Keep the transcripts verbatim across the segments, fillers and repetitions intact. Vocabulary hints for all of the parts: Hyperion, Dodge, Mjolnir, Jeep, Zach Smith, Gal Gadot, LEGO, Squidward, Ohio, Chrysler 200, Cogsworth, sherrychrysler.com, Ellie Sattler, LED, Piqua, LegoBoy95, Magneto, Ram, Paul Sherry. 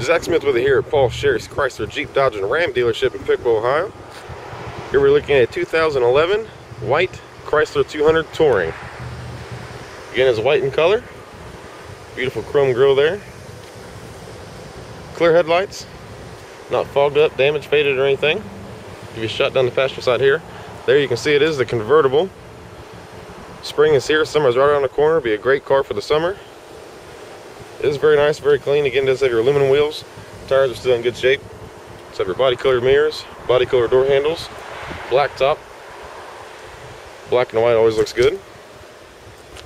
Zach Smith with you here at Paul Sherry's Chrysler Jeep Dodge and Ram dealership in Piqua, Ohio. Here we're looking at a two thousand eleven white Chrysler two hundred Touring. Again, it's white in color. Beautiful chrome grille there. Clear headlights. Not fogged up, damaged, faded, or anything. Give you a shot down the passenger side here. There you can see it is the convertible. Spring is here. Summer's right around the corner. Be a great car for the summer. It is very nice, very clean. Again, it does have your aluminum wheels. Tires are still in good shape. Does have your body colored mirrors, body colored door handles, black top. Black and white always looks good.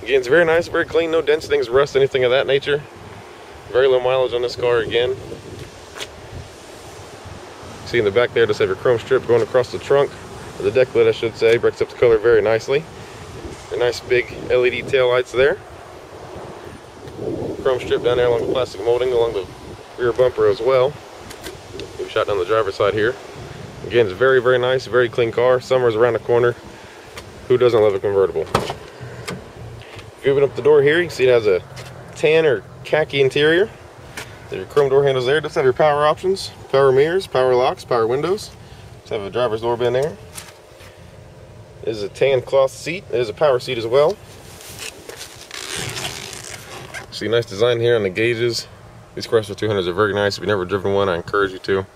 Again, it's very nice, very clean. No dents, things, rust, anything of that nature. Very low mileage on this car again. See in the back there, does have your chrome strip going across the trunk, or the deck lid, I should say. Breaks up the color very nicely. A nice big L E D tail lights there. Chrome strip down there along the plastic molding, along the rear bumper as well. We've shot down the driver's side here. Again, it's very, very nice, very clean car. Summer's around the corner. Who doesn't love a convertible? If you open up the door here, you can see it has a tan or khaki interior. There's your chrome door handles there. It does have your power options, power mirrors, power locks, power windows. It does have a driver's door bin there. It is a tan cloth seat. It is a power seat as well. See, nice design here on the gauges. These Chrysler two hundreds are very nice. If you've never driven one, I encourage you to.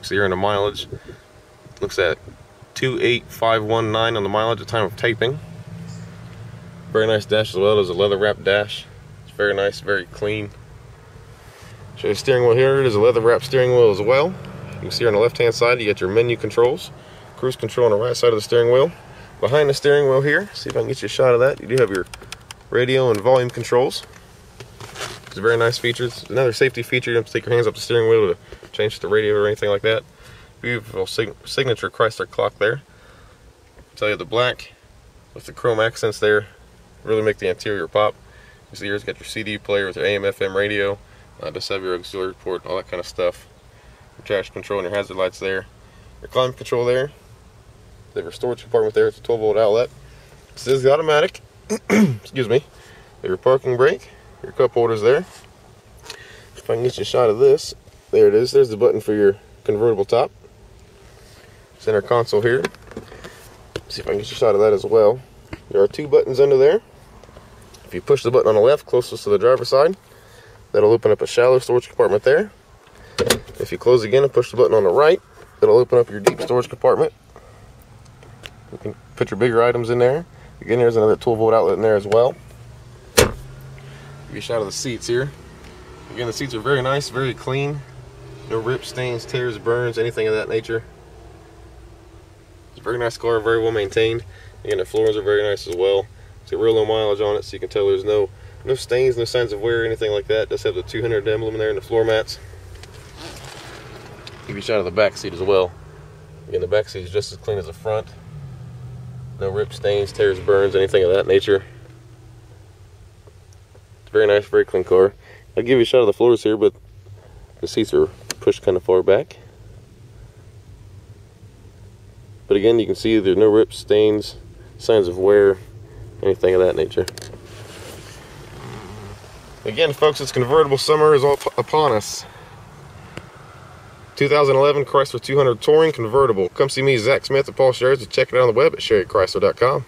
See here in the mileage, looks at two eight five one nine on the mileage at the time of taping. Very nice dash as well. There's a leather wrap dash. It's very nice, very clean. Show you the steering wheel here. It is a leather wrap steering wheel as well. You can see here on the left hand side, you got your menu controls, cruise control on the right side of the steering wheel. Behind the steering wheel here, see if I can get you a shot of that. You do have your radio and volume controls. It's a very nice feature. It's another safety feature. You don't have to take your hands up the steering wheel to change the radio or anything like that. Beautiful sig signature Chrysler clock there. I'll tell you, the black with the chrome accents there really make the interior pop. You see here it's got your C D player with your A M F M radio. Uh, just have your auxiliary port, all that kind of stuff. Your trash control and your hazard lights there. Your climate control there. They have your storage compartment there. It's a twelve volt outlet. This is the automatic. Excuse me. They have your parking brake. Your cup holders there. If I can get you a shot of this, there it is. There's the button for your convertible top. Center console here. See if I can get you a shot of that as well. There are two buttons under there. If you push the button on the left, closest to the driver's side, that'll open up a shallow storage compartment there. If you close again and push the button on the right, it'll open up your deep storage compartment. You can put your bigger items in there. Again, there's another twelve volt outlet in there as well. Give you a shot of the seats here. Again, the seats are very nice, very clean. No rips, stains, tears, burns, anything of that nature. It's a very nice car, very well maintained. Again, the floors are very nice as well. It's got real low mileage on it, so you can tell there's no no stains, no signs of wear, anything like that. It does have the two hundred emblem there and the floor mats. Give you a shot of the back seat as well. Again, the back seat is just as clean as the front. No rips, stains, tears, burns, anything of that nature. Very nice, very clean car. I'll give you a shot of the floors here, but the seats are pushed kind of far back. But again, you can see there's no rips, stains, signs of wear, anything of that nature. Again, folks, it's convertible summer is all upon us. two thousand eleven Chrysler two hundred Touring Convertible. Come see me, Zach Smith, at Paul Sherry, or check it out on the web at sherry chrysler dot com.